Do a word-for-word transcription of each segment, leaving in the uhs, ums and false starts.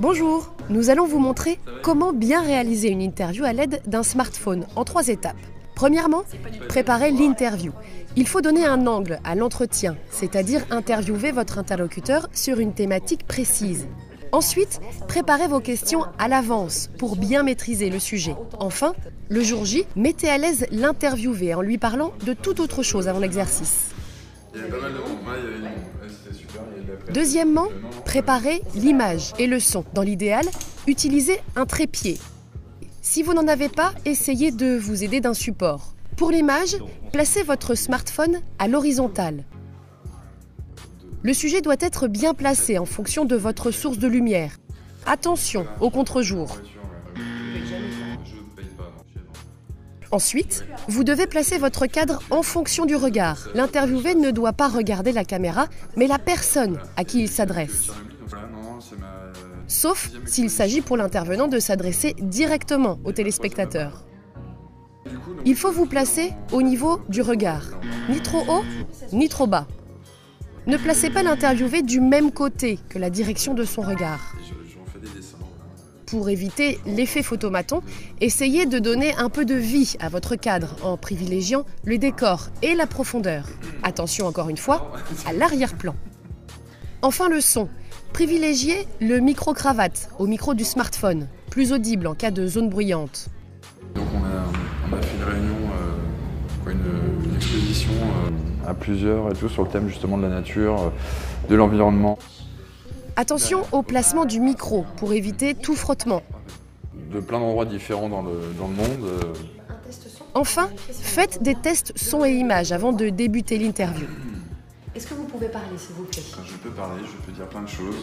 Bonjour, nous allons vous montrer comment bien réaliser une interview à l'aide d'un smartphone en trois étapes. Premièrement, préparer l'interview. Il faut donner un angle à l'entretien, c'est-à-dire interviewer votre interlocuteur sur une thématique précise. Ensuite, préparez vos questions à l'avance pour bien maîtriser le sujet. Enfin, le jour J, mettez à l'aise l'interviewé en lui parlant de toute autre chose avant l'exercice. Deuxièmement, préparez l'image et le son. Dans l'idéal, utilisez un trépied. Si vous n'en avez pas, essayez de vous aider d'un support. Pour l'image, placez votre smartphone à l'horizontale. Le sujet doit être bien placé en fonction de votre source de lumière. Attention au contre-jour. Ensuite, vous devez placer votre cadre en fonction du regard. L'interviewé ne doit pas regarder la caméra, mais la personne à qui il s'adresse. Sauf s'il s'agit pour l'intervenant de s'adresser directement au téléspectateur. Il faut vous placer au niveau du regard, ni trop haut, ni trop bas. Ne placez pas l'interviewé du même côté que la direction de son regard. Pour éviter l'effet photomaton, essayez de donner un peu de vie à votre cadre en privilégiant le décor et la profondeur. Attention encore une fois à l'arrière-plan. Enfin le son. Privilégiez le micro-cravate au micro du smartphone, plus audible en cas de zone bruyante. Donc on a, on a fait une réunion, euh, une, une exposition euh, à plusieurs et tout sur le thème justement de la nature, de l'environnement. Attention au placement du micro pour éviter tout frottement. De plein d'endroits différents dans le, dans le monde. Enfin, faites des tests son et image avant de débuter l'interview. Est-ce que vous pouvez parler, s'il vous plaît? Je peux parler, je peux dire plein de choses,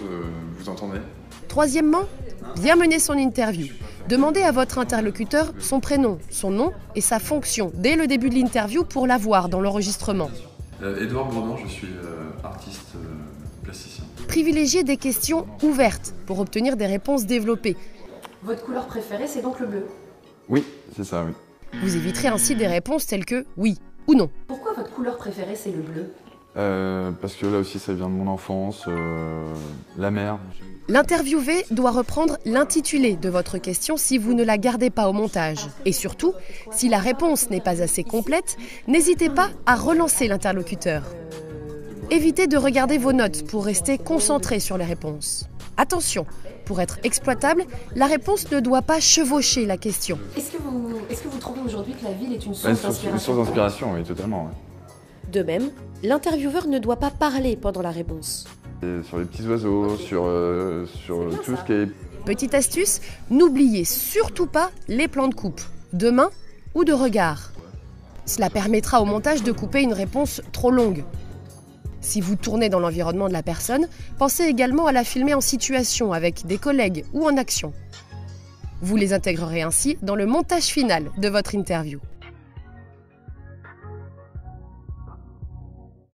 vous entendez? Troisièmement, bien mener son interview. Demandez à votre interlocuteur son prénom, son nom et sa fonction dès le début de l'interview pour l'avoir dans l'enregistrement. Édouard Bourdon, je suis artiste plasticien. Privilégiez des questions ouvertes pour obtenir des réponses développées. Votre couleur préférée, c'est donc le bleu? Oui, c'est ça, oui. Vous éviterez ainsi des réponses telles que oui ou non. Pourquoi votre couleur préférée, c'est le bleu? euh, Parce que là aussi, ça vient de mon enfance, euh, la mer. L'interviewé doit reprendre l'intitulé de votre question si vous ne la gardez pas au montage. Et surtout, si la réponse n'est pas assez complète, n'hésitez pas à relancer l'interlocuteur. Évitez de regarder vos notes pour rester concentré sur les réponses. Attention, pour être exploitable, la réponse ne doit pas chevaucher la question. Est-ce que vous, est-ce que vous trouvez aujourd'hui que la ville est une source d'inspiration ? Une source d'inspiration, oui, totalement. Oui. De même, l'intervieweur ne doit pas parler pendant la réponse. Et sur les petits oiseaux, okay. sur, euh, sur tout ça. Ce qui est... Petite astuce, n'oubliez surtout pas les plans de coupe, de main ou de regard. Cela permettra au montage de couper une réponse trop longue. Si vous tournez dans l'environnement de la personne, pensez également à la filmer en situation avec des collègues ou en action. Vous les intégrerez ainsi dans le montage final de votre interview.